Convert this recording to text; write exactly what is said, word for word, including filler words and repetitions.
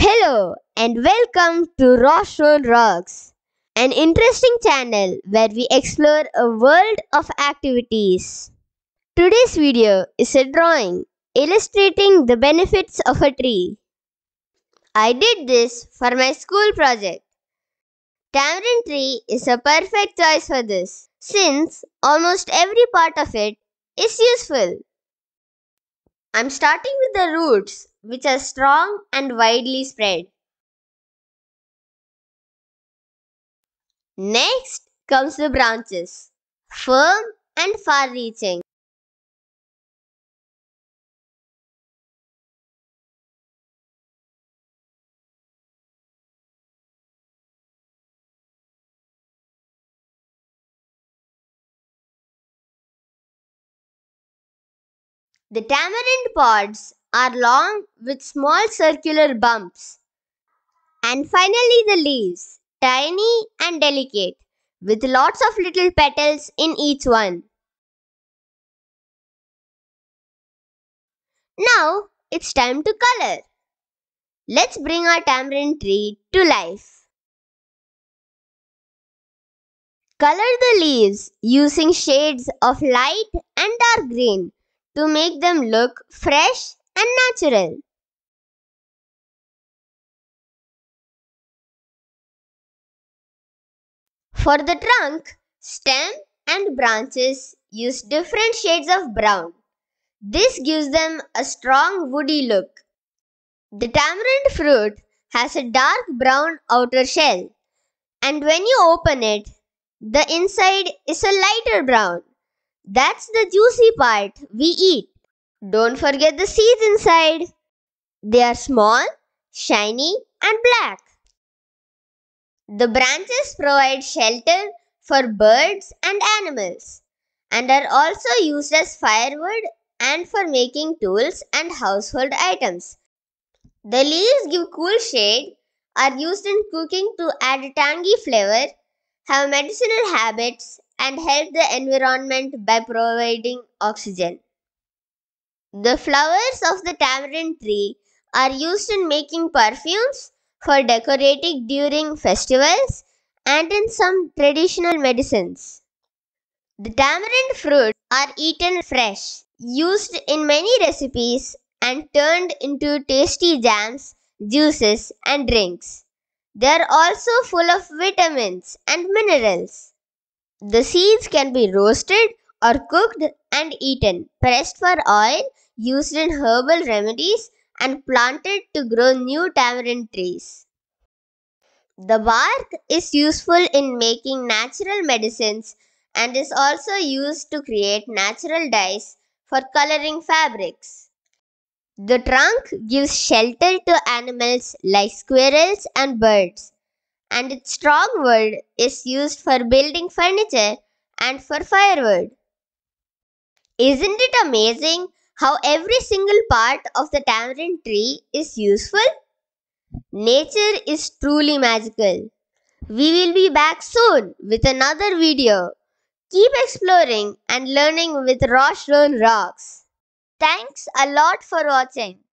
Hello and welcome to RoshRon Rockzz, an interesting channel where we explore a world of activities. Today's video is a drawing illustrating the benefits of a tree. I did this for my school project. Tamarind tree is a perfect choice for this since almost every part of it is useful. I'm starting with the roots, which are strong and widely spread. Next comes the branches, firm and far-reaching. The tamarind pods are long with small circular bumps. And finally the leaves, tiny and delicate, with lots of little petals in each one. Now it's time to color. Let's bring our tamarind tree to life. Color the leaves using shades of light and dark green to make them look fresh and natural. For the trunk, stem and branches, use different shades of brown. This gives them a strong woody look. The tamarind fruit has a dark brown outer shell, and when you open it, the inside is a lighter brown. That's the juicy part we eat. Don't forget the seeds inside. They are small, shiny and black. The branches provide shelter for birds and animals and are also used as firewood and for making tools and household items. The leaves give cool shade, are used in cooking to add a tangy flavor, have medicinal habits, and help the environment by providing oxygen. The flowers of the tamarind tree are used in making perfumes, for decorating during festivals, and in some traditional medicines. The tamarind fruit are eaten fresh, used in many recipes, and turned into tasty jams, juices, and drinks. They are also full of vitamins and minerals. The seeds can be roasted or cooked and eaten, pressed for oil, used in herbal remedies, and planted to grow new tamarind trees. The bark is useful in making natural medicines and is also used to create natural dyes for coloring fabrics. The trunk gives shelter to animals like squirrels and birds, and its strong wood is used for building furniture and for firewood. Isn't it amazing how every single part of the tamarind tree is useful? Nature is truly magical. We will be back soon with another video. Keep exploring and learning with RoshRon Rockzz. Thanks a lot for watching.